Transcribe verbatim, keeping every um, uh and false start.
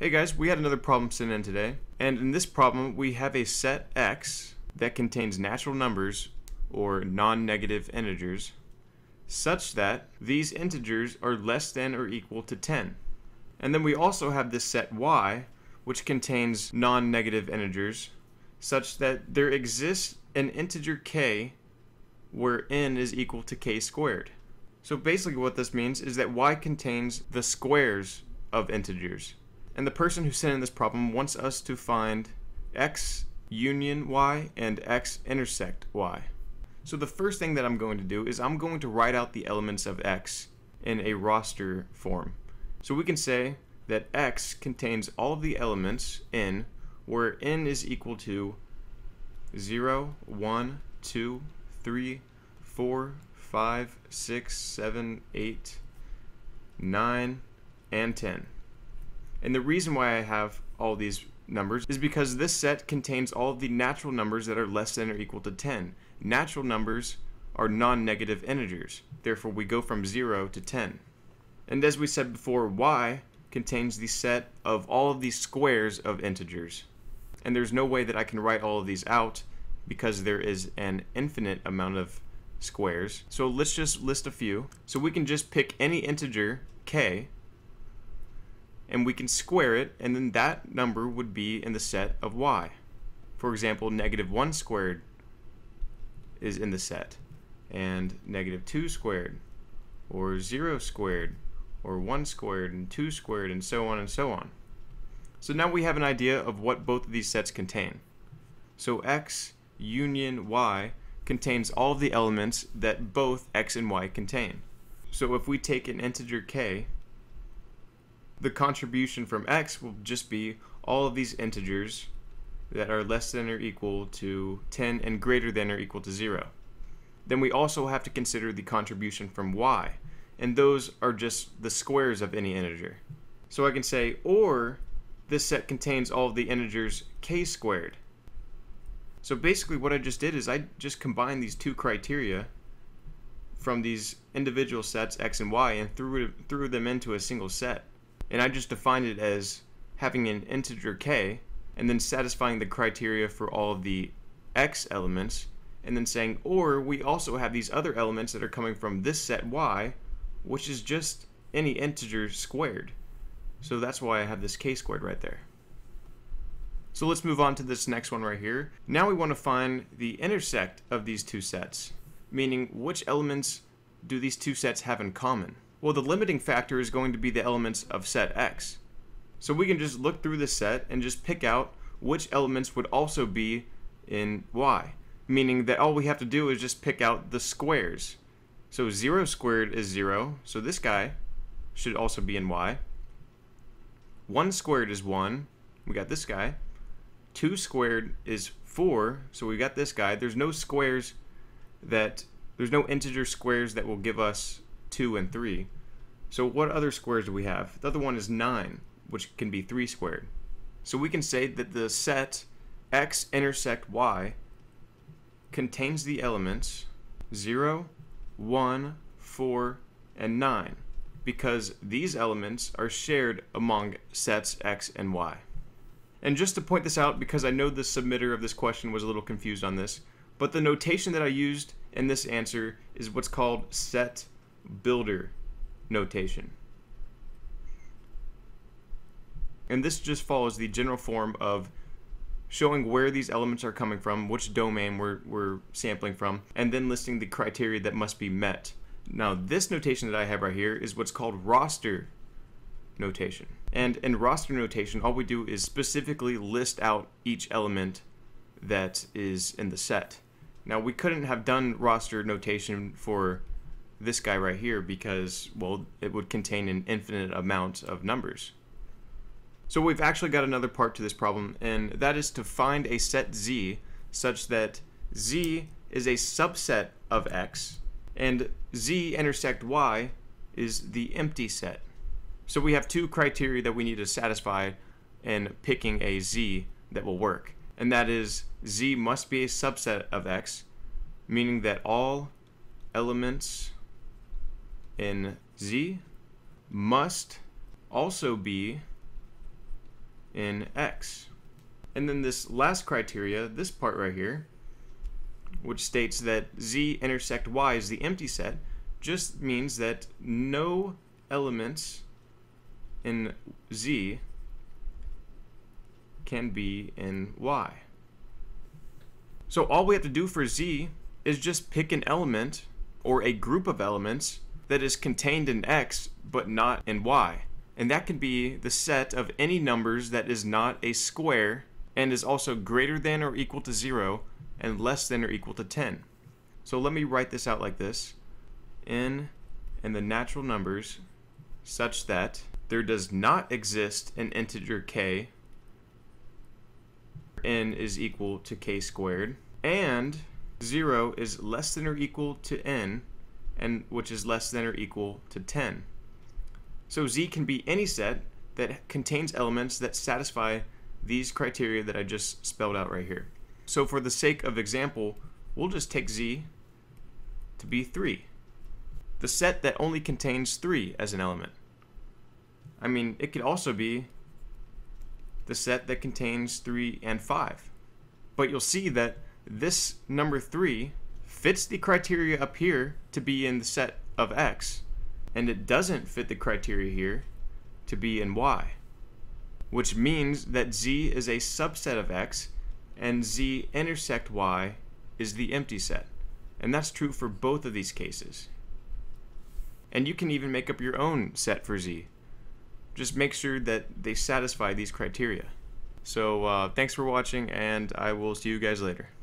Hey guys, we had another problem sent in today, and in this problem we have a set X that contains natural numbers or non-negative integers such that these integers are less than or equal to ten. And then we also have this set Y which contains non-negative integers such that there exists an integer k where n is equal to k squared. So basically what this means is that Y contains the squares of integers. And the person who sent in this problem wants us to find X union Y and X intersect Y. So the first thing that I'm going to do is I'm going to write out the elements of X in a roster form. So we can say that X contains all of the elements N, where N is equal to zero, one, two, three, four, five, six, seven, eight, nine, and ten. And the reason why I have all these numbers is because this set contains all of the natural numbers that are less than or equal to ten. Natural numbers are non-negative integers. Therefore, we go from zero to ten. And as we said before, Y contains the set of all of these squares of integers. And there's no way that I can write all of these out because there is an infinite amount of squares. So let's just list a few. So we can just pick any integer, K, and we can square it, and then that number would be in the set of Y. For example, negative one squared is in the set, and negative two squared, or zero squared, or one squared, and two squared, and so on and so on. So now we have an idea of what both of these sets contain. So X union Y contains all of the elements that both X and Y contain. So if we take an integer K, the contribution from X will just be all of these integers that are less than or equal to ten and greater than or equal to zero. Then we also have to consider the contribution from Y, and those are just the squares of any integer. So I can say, or this set contains all of the integers K squared. So basically what I just did is I just combined these two criteria from these individual sets X and Y and threw, it, threw them into a single set. And I just defined it as having an integer K and then satisfying the criteria for all of the X elements, and then saying, or we also have these other elements that are coming from this set Y, which is just any integer squared. So that's why I have this K squared right there. So let's move on to this next one right here. Now we want to find the intersect of these two sets, meaning which elements do these two sets have in common. Well, the limiting factor is going to be the elements of set X. So we can just look through the set and just pick out which elements would also be in Y, meaning that all we have to do is just pick out the squares. So zero squared is zero, so this guy should also be in Y. one squared is one, we got this guy. two squared is four, so we got this guy. There's no squares that, there's no integer squares that will give us two and three. So what other squares do we have? The other one is nine, which can be three squared. So we can say that the set X intersect Y contains the elements zero, one, four, and nine because these elements are shared among sets X and Y. And just to point this out, because I know the submitter of this question was a little confused on this, but the notation that I used in this answer is what's called set builder notation. And this just follows the general form of showing where these elements are coming from, which domain we're, we're sampling from, and then listing the criteria that must be met. Now this notation that I have right here is what's called roster notation. And in roster notation, all we do is specifically list out each element that is in the set. Now we couldn't have done roster notation for this guy right here because, well, it would contain an infinite amount of numbers. So we've actually got another part to this problem, and that is to find a set Z such that Z is a subset of X and Z intersect Y is the empty set. So we have two criteria that we need to satisfy in picking a Z that will work, and that is Z must be a subset of X, meaning that all elements in Z must also be in X. And then this last criteria, this part right here, which states that Z intersect Y is the empty set, just means that no elements in Z can be in Y. So all we have to do for Z is just pick an element or a group of elements that is contained in X but not in Y. And that can be the set of any numbers that is not a square and is also greater than or equal to zero and less than or equal to ten. So let me write this out like this. N and the natural numbers such that there does not exist an integer k n is equal to k squared and zero is less than or equal to n, and which is less than or equal to ten. So Z can be any set that contains elements that satisfy these criteria that I just spelled out right here. So for the sake of example, we'll just take Z to be three, the set that only contains three as an element. I mean, it could also be the set that contains three and five. But you'll see that this number three fits the criteria up here to be in the set of X, and it doesn't fit the criteria here to be in Y, which means that Z is a subset of X and Z intersect Y is the empty set. And that's true for both of these cases. And you can even make up your own set for Z. Just make sure that they satisfy these criteria. So uh, thanks for watching, and I will see you guys later.